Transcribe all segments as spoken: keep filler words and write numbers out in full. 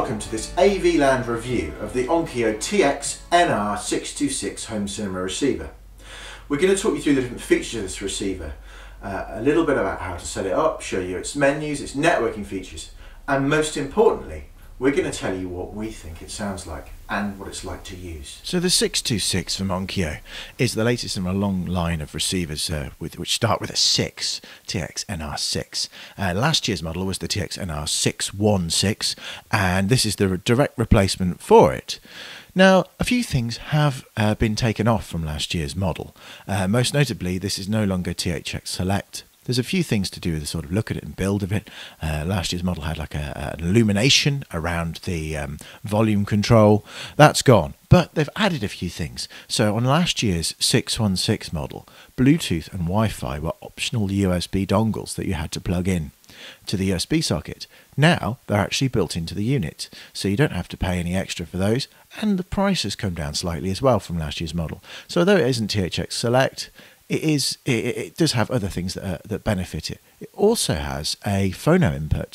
welcome to this A V Land review of the Onkyo T X N R six two six home cinema receiver. We're going to talk you through the different features of this receiver, uh, a little bit about how to set it up, show you its menus, its networking features, and most importantly, we're going to tell you what we think it sounds like and what it's like to use. So the six two six from Onkyo is the latest in a long line of receivers uh, with, which start with a six, T X N R six. Uh, last year's model was the T X N R six one six, and this is the re direct replacement for it. Now, a few things have uh, been taken off from last year's model. Uh, most notably, this is no longer T H X Select. There's a few things to do with the sort of look at it and build of it. Uh, last year's model had like a, an illumination around the um, volume control. That's gone, but they've added a few things. So on last year's six one six model, Bluetooth and Wi-Fi were optional U S B dongles that you had to plug in to the U S B socket. Now they're actually built into the unit, so you don't have to pay any extra for those, and the price has come down slightly as well from last year's model. So although it isn't T H X Select, It, is, it, it does have other things that, uh, that benefit it. It also has a phono input,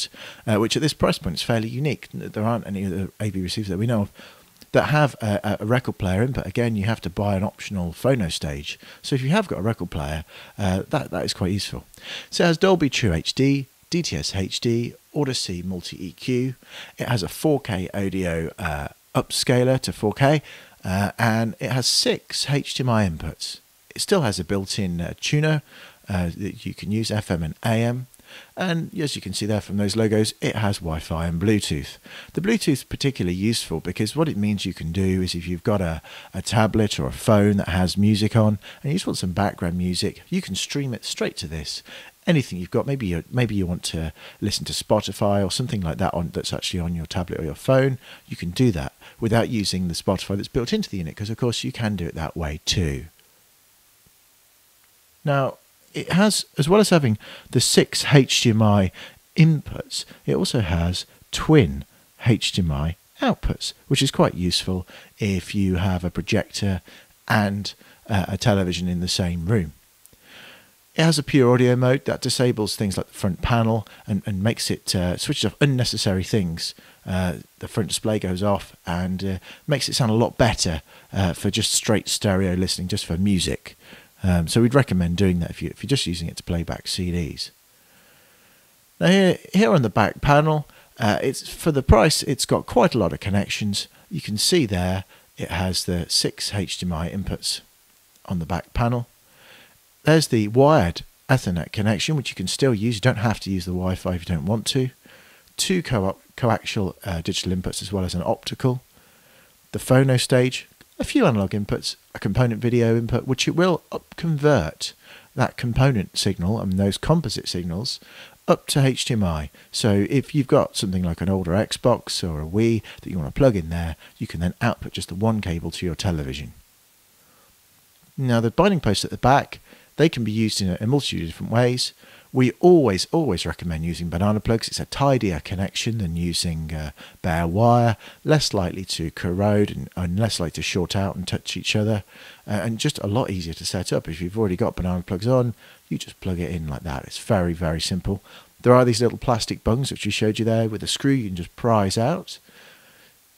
uh, which at this price point is fairly unique. There aren't any other A V receivers that we know of that have a, a record player input. Again, you have to buy an optional phono stage. So if you have got a record player, uh, that, that is quite useful. So it has Dolby True H D, D T S H D, Audyssey Multi E Q. It has a four K audio uh, upscaler to four K, uh, and it has six H D M I inputs. It still has a built-in uh, tuner uh, that you can use, F M and A M. And as you can see there from those logos, it has Wi-Fi and Bluetooth. The Bluetooth is particularly useful because what it means you can do is if you've got a, a tablet or a phone that has music on and you just want some background music, you can stream it straight to this. Anything you've got, maybe you maybe you want to listen to Spotify or something like that on that's actually on your tablet or your phone, you can do that without using the Spotify that's built into the unit, because of course you can do it that way too. Now, it has, as well as having the six H D M I inputs, it also has twin H D M I outputs, which is quite useful if you have a projector and uh, a television in the same room. It has a pure audio mode that disables things like the front panel and, and makes it, uh, switches off unnecessary things. Uh, the front display goes off and uh, makes it sound a lot better uh, for just straight stereo listening, just for music. Um, so we'd recommend doing that if, you, if you're just using it to play back C Ds. Now here, here on the back panel, uh, it's for the price, it's got quite a lot of connections. You can see there it has the six H D M I inputs on the back panel. There's the wired Ethernet connection, which you can still use. You don't have to use the Wi-Fi if you don't want to. Two co coaxial uh, digital inputs as well as an optical. The phono stage. A few analog inputs, a component video input, which it will up convert that component signal and those composite signals up to H D M I. So if you've got something like an older Xbox or a Wii that you want to plug in there, you can then output just the one cable to your television. Now the binding posts at the back, they can be used in a multitude of different ways. We always, always recommend using banana plugs. It's a tidier connection than using uh, bare wire, less likely to corrode and, and less likely to short out and touch each other, uh, and just a lot easier to set up. If you've already got banana plugs on, you just plug it in like that. It's very, very simple. There are these little plastic bungs, which we showed you there, with a screw you can just prise out.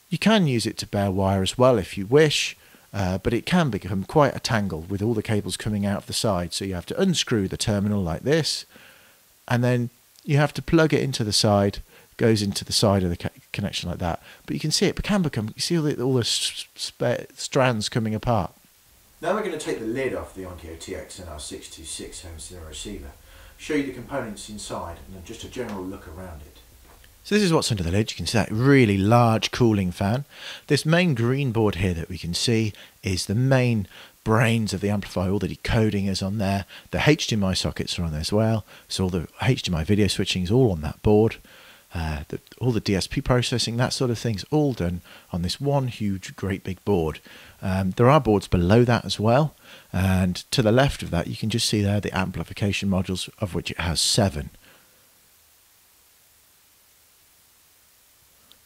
You can use it to bare wire as well if you wish. Uh, but it can become quite a tangle with all the cables coming out of the side, so you have to unscrew the terminal like this, and then you have to plug it into the side, goes into the side of the connection like that. But you can see it can become, you see all the, all the strands coming apart. Now we're going to take the lid off the Onkyo T X N R six two six home cinema receiver, show you the components inside and just a general look around it. So this is what's under the lid. You can see that really large cooling fan. This main green board here that we can see is the main brains of the amplifier. All the decoding is on there. The H D M I sockets are on there as well. So all the H D M I video switching is all on that board. Uh, the, all the D S P processing, that sort of thing is all done on this one huge, great big board. Um, there are boards below that as well. And to the left of that, you can just see there the amplification modules, of which it has seven.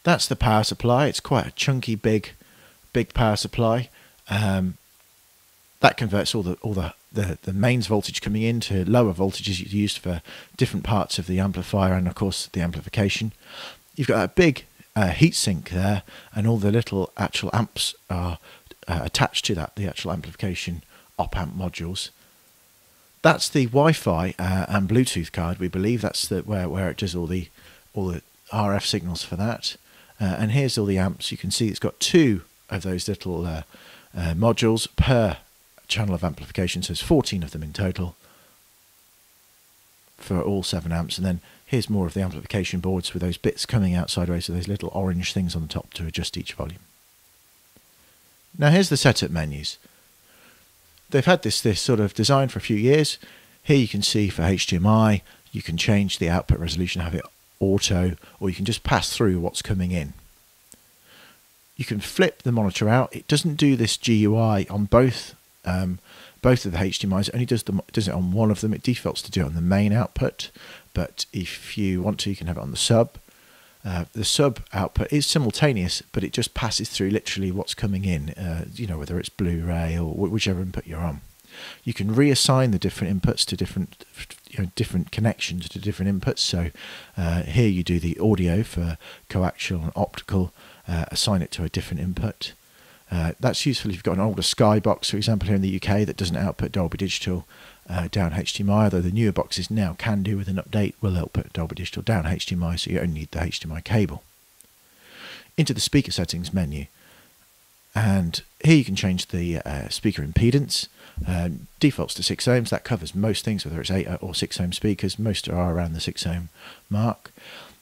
That's the power supply. It's quite a chunky, big, big power supply. Um, that converts all the all the, the the mains voltage coming in to lower voltages used for different parts of the amplifier, and of course the amplification. You've got that big uh, heatsink there, and all the little actual amps are uh, attached to that, the actual amplification op-amp modules. That's the Wi-Fi uh, and Bluetooth card, we believe. That's the, where, where it does all the, all the R F signals for that. Uh, and here's all the amps. You can see it's got two of those little uh, uh, modules per channel of amplification, so there's fourteen of them in total for all seven amps. And then here's more of the amplification boards with those bits coming out sideways, so those little orange things on the top to adjust each volume. Now here's the setup menus. They've had this this sort of design for a few years. Here you can see for H D M I, you can change the output resolution, have it auto, or you can just pass through what's coming in. You can flip the monitor out. It doesn't do this G U I on both um, both of the H D M Is. It only does the does it on one of them. It defaults to do it on the main output, but if you want to, you can have it on the sub. Uh, the sub output is simultaneous, but it just passes through literally what's coming in, uh, you know, whether it's Blu-ray or wh whichever input you're on. You can reassign the different inputs to different, you know, different connections to different inputs. So uh, here you do the audio for coaxial and optical, uh, assign it to a different input. Uh, that's useful if you've got an older Sky box, for example, here in the U K that doesn't output Dolby Digital uh, down H D M I, although the newer boxes now can do with an update, will output Dolby Digital down H D M I, so you only need the H D M I cable. Into the speaker settings menu, and here you can change the uh, speaker impedance. Um, defaults to six ohms, that covers most things, whether it's eight or six ohm speakers, most are around the six ohm mark.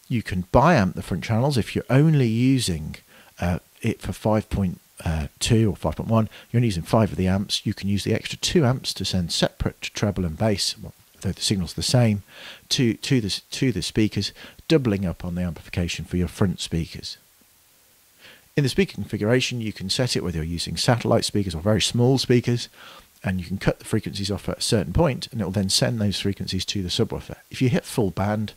You can biamp the front channels if you're only using uh, it for five point two Uh, two or five point one, you're only using five of the amps. You can use the extra two amps to send separate to treble and bass, well, though the signals are the same, to to the to the speakers, doubling up on the amplification for your front speakers. In the speaker configuration, you can set it whether you're using satellite speakers or very small speakers, and you can cut the frequencies off at a certain point, and it will then send those frequencies to the subwoofer. If you hit full band,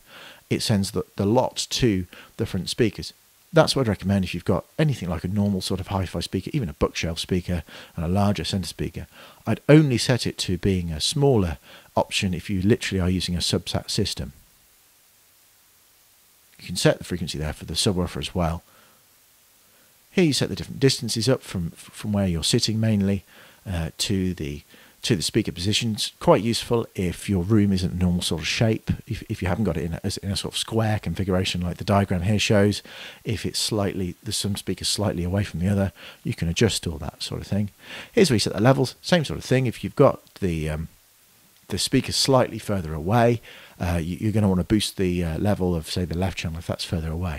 it sends the, the lot to the front speakers. That's what I'd recommend if you've got anything like a normal sort of hi-fi speaker, even a bookshelf speaker and a larger centre speaker. I'd only set it to being a smaller option if you literally are using a subsat system. You can set the frequency there for the subwoofer as well. Here you set the different distances up from, from where you're sitting mainly uh, to the to the speaker positions. Quite useful if your room isn't a normal sort of shape, if, if you haven't got it in a, in a sort of square configuration like the diagram here shows. If it's slightly, there's some speakers slightly away from the other, you can adjust all that sort of thing. Here's where you set the levels, same sort of thing. If you've got the um, the speaker slightly further away, uh, you, you're going to want to boost the uh, level of, say, the left channel if that's further away.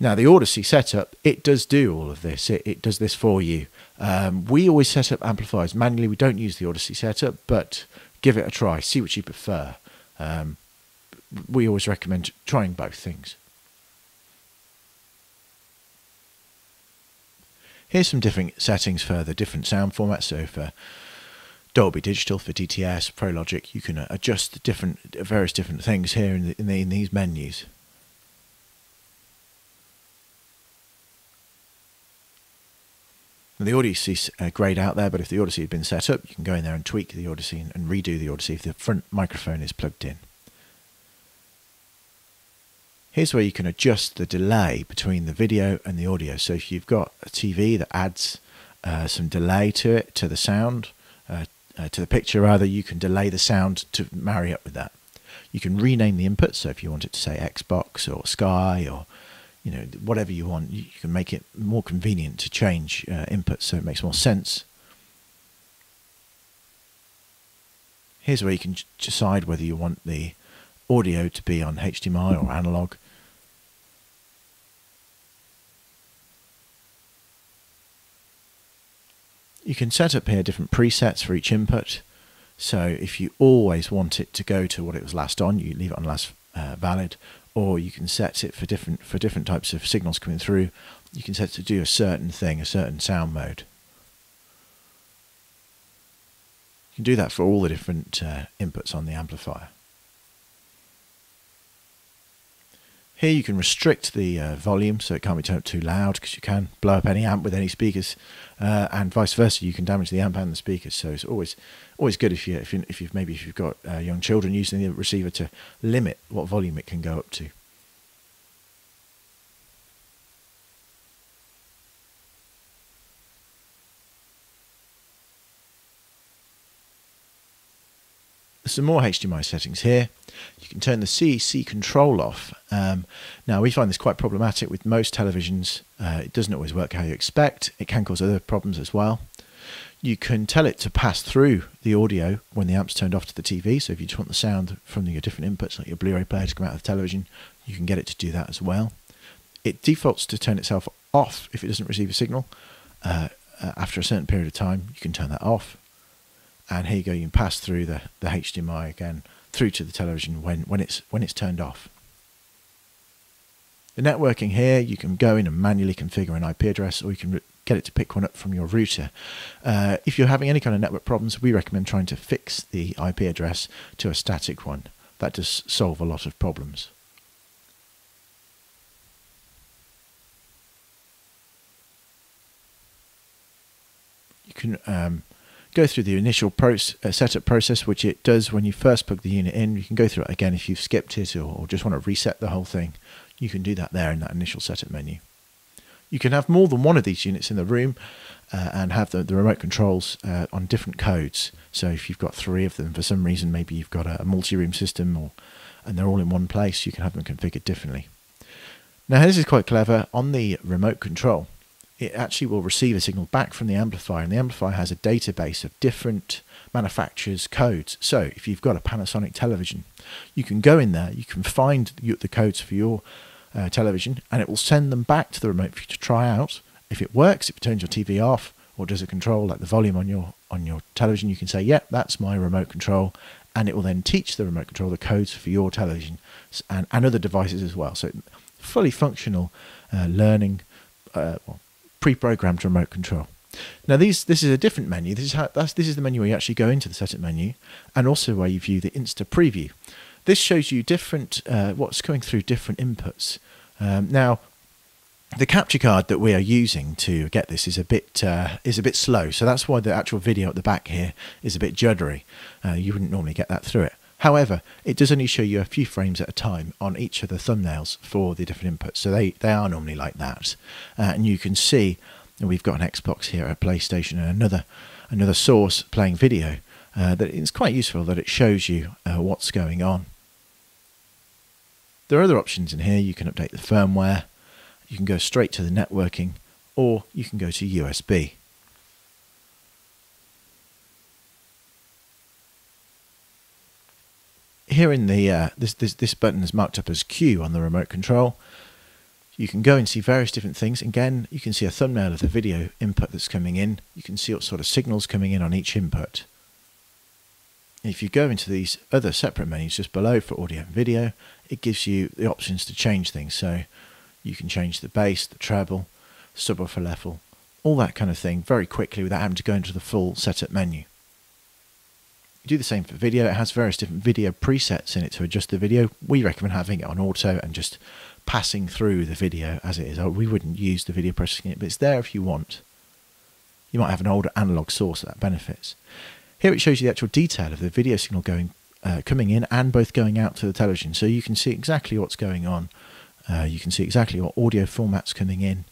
Now the Audyssey setup, it does do all of this, it, it does this for you. Um, we always set up amplifiers manually, we don't use the Audyssey setup, but give it a try, see what you prefer. Um, we always recommend trying both things. Here's some different settings for the different sound formats, so for Dolby Digital, for D T S, ProLogic, you can adjust the different, various different things here in, the, in, the, in these menus. The Audyssey's uh, grayed out there, but if the Audyssey had been set up, you can go in there and tweak the Audyssey and, and redo the Audyssey if the front microphone is plugged in. Here's where you can adjust the delay between the video and the audio. So if you've got a T V that adds uh, some delay to it, to the sound, uh, uh, to the picture rather, you can delay the sound to marry up with that. You can rename the input, so if you want it to say Xbox or Sky or you know, whatever you want, you can make it more convenient to change uh, input so it makes more sense. Here's where you can decide whether you want the audio to be on H D M I or analog. You can set up here different presets for each input. So if you always want it to go to what it was last on, you leave it on last uh, valid. Or you can set it for different for different types of signals coming through. You can set it to do a certain thing, a certain sound mode. You can do that for all the different uh, inputs on the amplifier. Here you can restrict the uh, volume so it can't be turned up too loud, because you can blow up any amp with any speakers, uh, and vice versa. You can damage the amp and the speakers. So it's always always good if you if you if you've maybe if you've got uh, young children using the receiver to limit what volume it can go up to. some more H D M I settings here. You can turn the C E C control off. Um, now, we find this quite problematic with most televisions. Uh, it doesn't always work how you expect. It can cause other problems as well. You can tell it to pass through the audio when the amp's turned off to the T V. So if you just want the sound from your different inputs, like your Blu-ray player to come out of the television, you can get it to do that as well. It defaults to turn itself off if it doesn't receive a signal. Uh, after a certain period of time, you can turn that off. And here you go, you can pass through the, the H D M I again through to the television when, when, it's, when it's turned off. The networking here, you can go in and manually configure an I P address, or you can get it to pick one up from your router. Uh, if you're having any kind of network problems, we recommend trying to fix the I P address to a static one. That does solve a lot of problems. You can um, go through the initial proce uh, setup process, which it does when you first plug the unit in. You can go through it again if you've skipped it, or, or just want to reset the whole thing. You can do that there in that initial setup menu. You can have more than one of these units in the room uh, and have the, the remote controls uh, on different codes. So if you've got three of them for some reason, maybe you've got a, a multi-room system, or and they're all in one place, you can have them configured differently. Now this is quite clever. On the remote control, it actually will receive a signal back from the amplifier, and the amplifier has a database of different manufacturers' codes. So if you've got a Panasonic television, you can go in there, you can find the codes for your uh, television, and it will send them back to the remote for you to try out. If it works, if it turns your T V off or does a control like the volume on your on your television, you can say, yep, yeah, that's my remote control, and it will then teach the remote control the codes for your television and, and other devices as well. So fully functional uh, learning, uh, well, pre-programmed remote control. Now these this is a different menu. This is how that's this is the menu where you actually go into the setup menu, and also where you view the Insta preview. This shows you different uh, what's coming through different inputs. Um, now the capture card that we are using to get this is a bit uh, is a bit slow, so that's why the actual video at the back here is a bit juddery. Uh, you wouldn't normally get that through it. However, it does only show you a few frames at a time on each of the thumbnails for the different inputs, so they, they are normally like that. Uh, and you can see that we've got an Xbox here, a PlayStation, and another, another source playing video. Uh, that it's quite useful that it shows you uh, what's going on. There are other options in here. You can update the firmware, you can go straight to the networking, or you can go to U S B. Here in the uh, this, this this button is marked up as Q on the remote control. You can go and see various different things. Again, you can see a thumbnail of the video input that's coming in. You can see what sort of signals coming in on each input. If you go into these other separate menus just below for audio and video, it gives you the options to change things. So you can change the bass, the treble, subwoofer level, all that kind of thing very quickly without having to go into the full setup menu. You do the same for video. It has various different video presets in it to adjust the video. We recommend having it on auto and just passing through the video as it is. We wouldn't use the video processing it, but it's there if you want. You might have an older analog source that benefits. Here it shows you the actual detail of the video signal going, uh, coming in and both going out to the television. So you can see exactly what's going on. Uh, you can see exactly what audio format's coming in,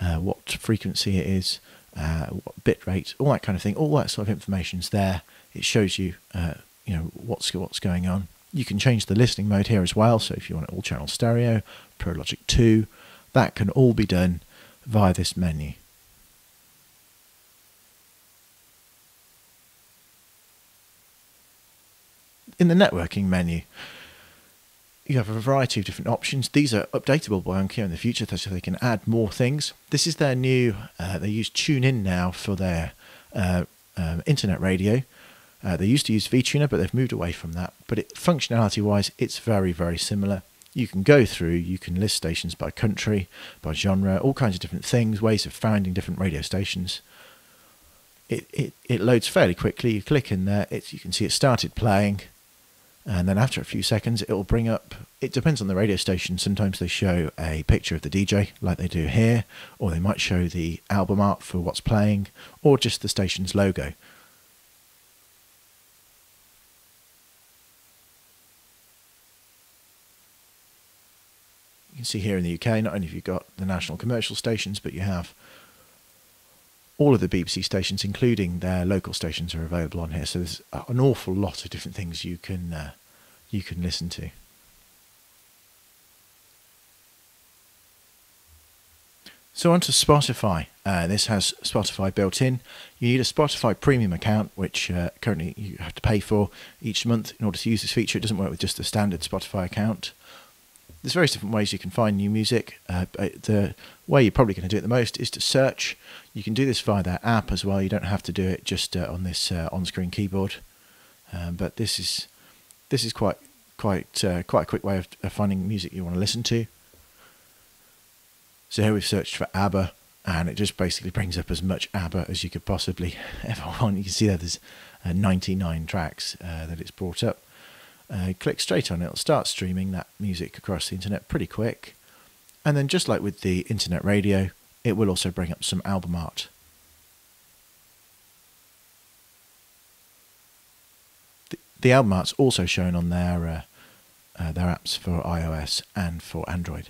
uh, what frequency it is, uh, what bit rate, all that kind of thing. All that sort of information's there. It shows you, uh, you know, what's what's going on. You can change the listening mode here as well. So if you want all channel stereo, ProLogic two, that can all be done via this menu. In the networking menu, you have a variety of different options. These are updatable by Onkyo in the future, so they can add more things. This is their new. Uh, they use TuneIn now for their uh, um, internet radio. Uh, they used to use V-Tuner, but they've moved away from that. But it, functionality-wise, it's very, very similar. You can go through, you can list stations by country, by genre, all kinds of different things, ways of finding different radio stations. It it, it loads fairly quickly. You click in there, it, you can see it started playing. And then after a few seconds, it will bring up... It depends on the radio station. Sometimes they show a picture of the D J, like they do here, or they might show the album art for what's playing, or just the station's logo. You can see here in the U K, not only have you got the national commercial stations, but you have all of the B B C stations, including their local stations, are available on here. So there's an awful lot of different things you can uh, you can listen to. So onto Spotify. Uh, this has Spotify built in. You need a Spotify Premium account, which uh, currently you have to pay for each month in order to use this feature. It doesn't work with just the standard Spotify account. There's various different ways you can find new music. Uh, the way you're probably going to do it the most is to search. You can do this via their app as well. You don't have to do it just uh, on this uh, on-screen keyboard. Um, but this is this is quite quite uh, quite a quick way of, of finding music you want to listen to. So here we've searched for ABBA, and it just basically brings up as much ABBA as you could possibly ever want. You can see there there's uh, ninety-nine tracks uh, that it's brought up. Uh, click straight on it, it'll start streaming that music across the internet pretty quick. And then just like with the internet radio, it will also bring up some album art. The, the album art's also shown on their, uh, uh, their apps for iOS and for Android.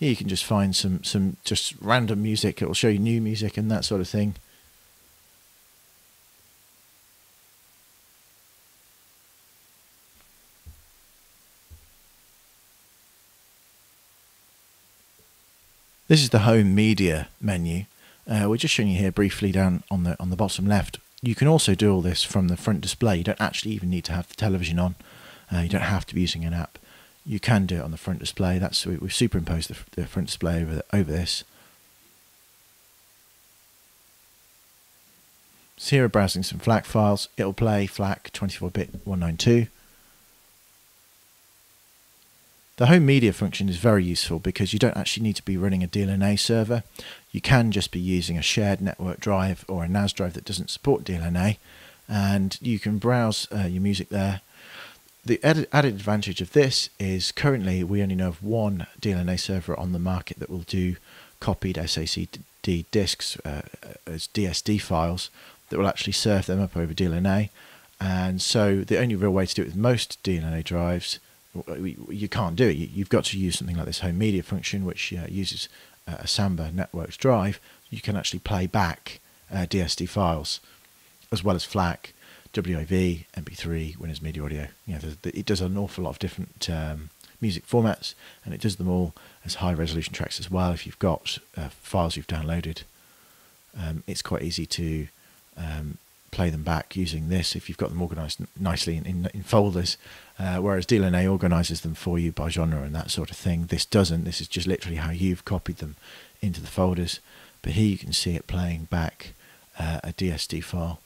Here you can just find some some just random music. It will show you new music and that sort of thing. This is the home media menu. Uh, we're just showing you here briefly down on the on the bottom left. You can also do all this from the front display. You don't actually even need to have the television on. Uh, you don't have to be using an app. You can do it on the front display. That's we've superimposed the, the front display over the, over this. So here we're browsing some FLAC files. It'll play FLAC twenty-four bit one ninety-two. The home media function is very useful because you don't actually need to be running a D L N A server. You can just be using a shared network drive or a N A S drive that doesn't support D L N A, and you can browse uh, your music there. The added advantage of this is currently we only know of one D L N A server on the market that will do copied S A C D discs uh, as D S D files that will actually serve them up over D L N A. And so the only real way to do it with most D L N A drives, you can't do it. You've got to use something like this home media function, which uh, uses a Samba networked drive. You can actually play back uh, D S D files as well as FLAC, W A V, M P three, Windows Media Audio. You know, it does an awful lot of different um, music formats, and it does them all as high resolution tracks as well. If you've got uh, files you've downloaded, um, it's quite easy to um, play them back using this if you've got them organised nicely in, in, in folders, uh, whereas D L N A organises them for you by genre and that sort of thing. This doesn't. This is just literally how you've copied them into the folders. But here you can see it playing back uh, a D S D file.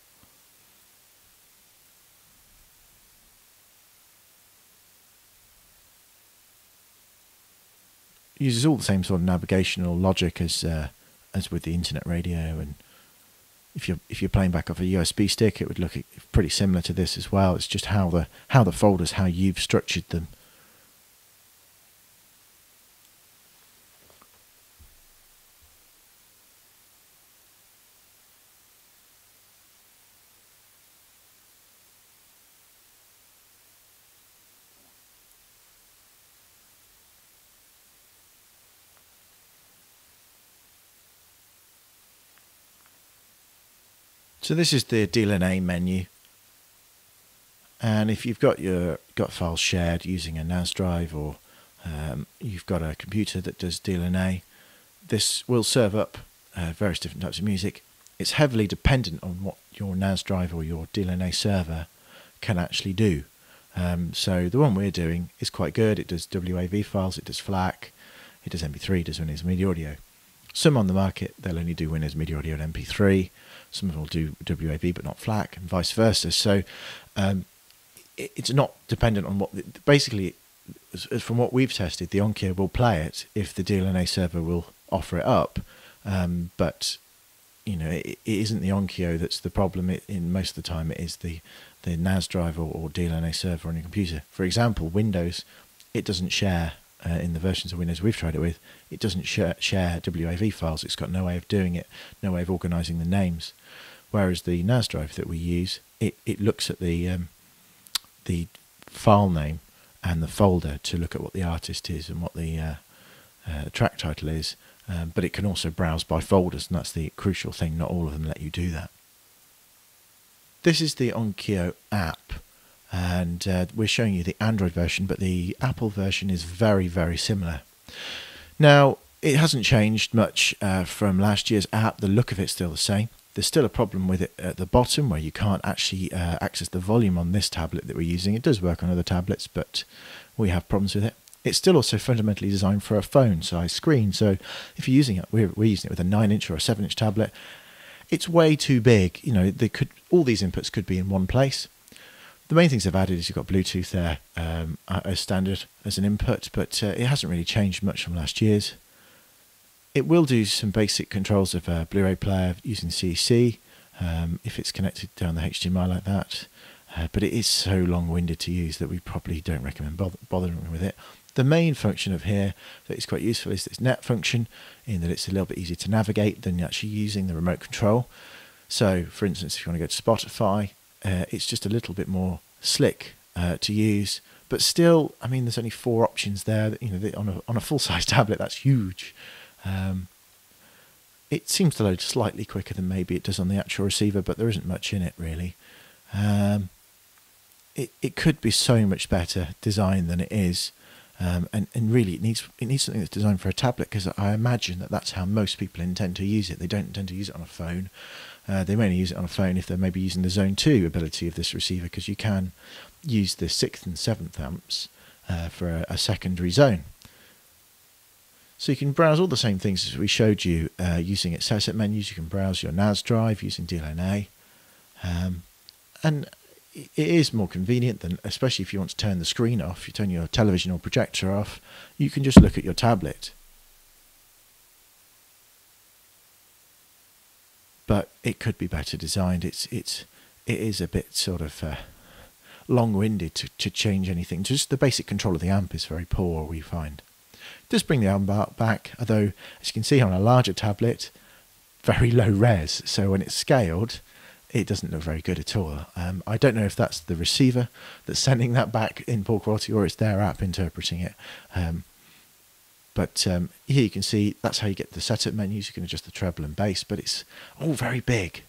Uses all the same sort of navigational logic as uh, as with the internet radio, and if you're if you're playing back off a U S B stick, it would look pretty similar to this as well. It's just how the how the folders, how you've structured them. So this is the D L N A menu, and if you've got your got files shared using a N A S drive, or um, you've got a computer that does D L N A, this will serve up uh, various different types of music. It's heavily dependent on what your N A S drive or your D L N A server can actually do. Um, so the one we're doing is quite good. It does W A V files, it does FLAC, it does M P three, it does Windows Media Audio. Some on the market, they'll only do Windows Media Audio and M P three. Some of them will do W A V but not FLAC, and vice versa. So um, it, it's not dependent on what... The, basically, from what we've tested, the Onkyo will play it if the D L N A server will offer it up. Um, but, you know, it, it isn't the Onkyo that's the problem. It, in most of the time, it is the, the N A S drive or, or D L N A server on your computer. For example, Windows, it doesn't share... Uh, in the versions of Windows we've tried it with, it doesn't share, share W A V files. It's got no way of doing it, no way of organising the names. Whereas the N A S drive that we use, it, it looks at the um, the file name and the folder to look at what the artist is and what the uh, uh, track title is, um, but it can also browse by folders, and that's the crucial thing. Not all of them let you do that. This is the Onkyo app, and uh, we're showing you the Android version, but the Apple version is very, very similar. Now, it hasn't changed much uh, from last year's app. The look of it's still the same. There's still a problem with it at the bottom where you can't actually uh, access the volume on this tablet that we're using. It does work on other tablets, but we have problems with it. It's still also fundamentally designed for a phone size screen. So if you're using it, we're, we're using it with a nine inch or a seven inch tablet. It's way too big. You know, they could, all these inputs could be in one place. The main things they've added is you've got Bluetooth there um, as standard as an input, but uh, it hasn't really changed much from last year's. It will do some basic controls of a Blu-ray player using C E C um, if it's connected down the H D M I like that, uh, but it is so long-winded to use that we probably don't recommend bother bothering with it. The main function of here that is quite useful is this net function, in that it's a little bit easier to navigate than actually using the remote control. So, for instance, if you want to go to Spotify, uh, it's just a little bit more slick uh, to use. But still, I mean, there's only four options there. That, you know, on a on a full-size tablet, that's huge. Um, it seems to load slightly quicker than maybe it does on the actual receiver, but there isn't much in it really. Um, it it could be so much better designed than it is. Um, and, and really it needs it needs something that's designed for a tablet, because I imagine that that's how most people intend to use it. They don't intend to use it on a phone. Uh, they mainly use it on a phone if they're maybe using the zone two ability of this receiver, because you can use the sixth and seventh amps uh, for a, a secondary zone. So you can browse all the same things as we showed you uh, using its set-up menus. You can browse your N A S drive using D L N A. Um, and it is more convenient than, especially if you want to turn the screen off, you turn your television or projector off, you can just look at your tablet. But it could be better designed. It's it's it is a bit sort of uh, long-winded to, to change anything. Just the basic control of the amp is very poor, we find. It does bring the amp back, although as you can see on a larger tablet, very low res. So when it's scaled, it doesn't look very good at all. Um, I don't know if that's the receiver that's sending that back in poor quality, or it's their app interpreting it. Um, but um, here you can see that's how you get the setup menus. You can adjust the treble and bass, but it's all very big.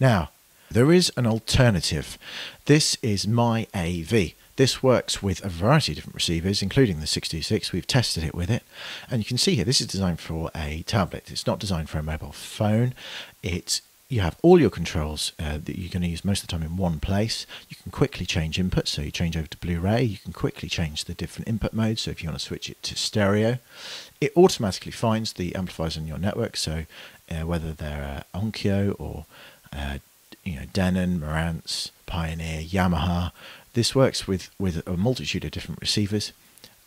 Now, there is an alternative. This is MyAV. This works with a variety of different receivers, including the six two six. We've tested it with it. And you can see here, this is designed for a tablet. It's not designed for a mobile phone. It's You have all your controls uh, that you're going to use most of the time in one place. You can quickly change input, so you change over to Blu-ray. You can quickly change the different input modes, so if you want to switch it to stereo. It automatically finds the amplifiers on your network, so uh, whether they're uh, Onkyo or uh, you know, Denon, Marantz, Pioneer, Yamaha. This works with, with a multitude of different receivers,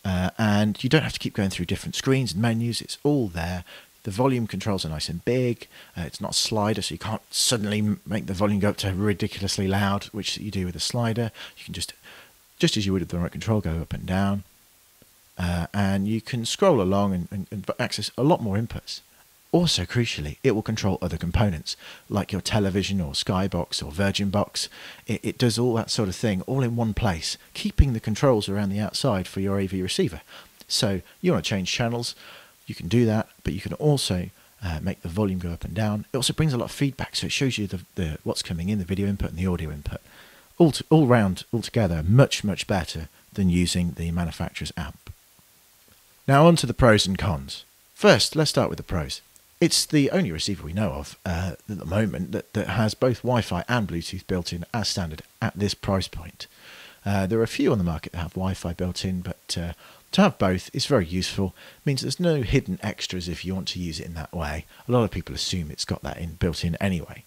uh, and you don't have to keep going through different screens and menus. It's all there. The volume controls are nice and big. Uh, it's not a slider, so you can't suddenly make the volume go up to ridiculously loud, which you do with a slider. You can just, just as you would with the remote control, go up and down. Uh, and you can scroll along and, and, and access a lot more inputs. Also, crucially, it will control other components, like your television or Skybox or Virgin Box. It, it does all that sort of thing, all in one place, keeping the controls around the outside for your A V receiver. So you want to change channels, you can do that, but you can also uh, make the volume go up and down. It also brings a lot of feedback, so it shows you the, the what's coming in, the video input and the audio input. All to, all round, altogether, much, much better than using the manufacturer's amp. Now on to the pros and cons. First, let's start with the pros. It's the only receiver we know of uh, at the moment that, that has both Wi-Fi and Bluetooth built in as standard at this price point. Uh, there are a few on the market that have Wi-Fi built in, but uh, to have both is very useful. It means there's no hidden extras if you want to use it in that way. A lot of people assume it's got that in built in anyway.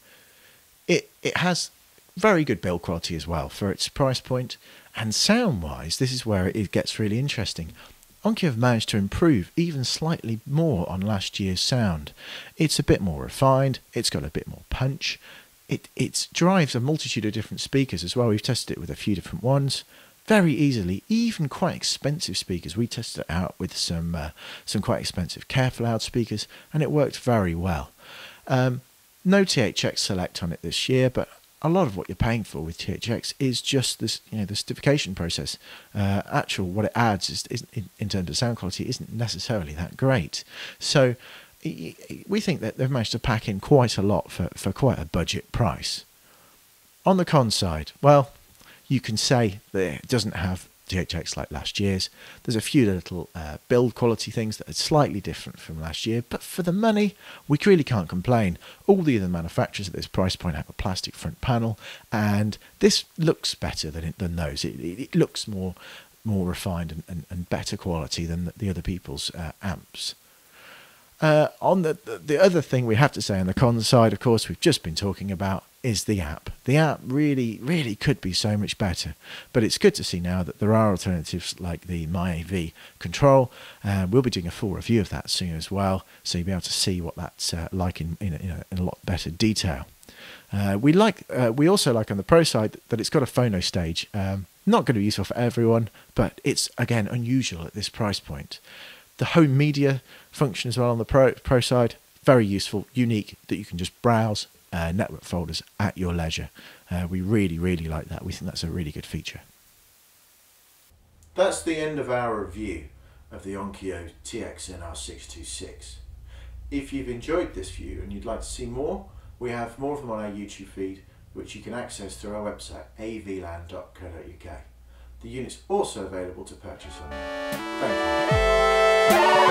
It it has very good build quality as well for its price point, and sound-wise, this is where it gets really interesting. Onkyo have managed to improve even slightly more on last year's sound. It's a bit more refined. It's got a bit more punch. It, it drives a multitude of different speakers as well. We've tested it with a few different ones very easily, even quite expensive speakers. We tested it out with some uh, some quite expensive Kef loudspeakers, and it worked very well. Um, no T H X Select on it this year, but a lot of what you're paying for with T H X is just this, you know, the certification process. Uh, actual what it adds is, is in terms of sound quality isn't necessarily that great. So we think that they've managed to pack in quite a lot for, for quite a budget price. On the con side, well, you can say that it doesn't have T H X like last year's. There's a few little uh, build quality things that are slightly different from last year, but for the money, we really can't complain. All the other manufacturers at this price point have a plastic front panel, and this looks better than, it, than those. It, it, it looks more, more refined and, and, and better quality than the, the other people's uh, amps. Uh, on the, the other thing we have to say on the con side, of course, we've just been talking about is the app. The app really, really could be so much better, but it's good to see now that there are alternatives like the MyAV control. Uh, we'll be doing a full review of that soon as well, so you'll be able to see what that's uh, like in, in, a, in, a, in a lot better detail. Uh, we like, uh, we also like on the pro side that it's got a phono stage. Um, not going to be useful for everyone, but it's, again, unusual at this price point. The home media function as well on the pro, pro side, very useful, unique, that you can just browse uh, network folders at your leisure. Uh, we really, really like that. We think that's a really good feature. That's the end of our review of the Onkyo T X N R six two six. If you've enjoyed this view and you'd like to see more, we have more of them on our YouTube feed, which you can access through our website, a v land dot co dot u k. The unit's also available to purchase on. Thank you.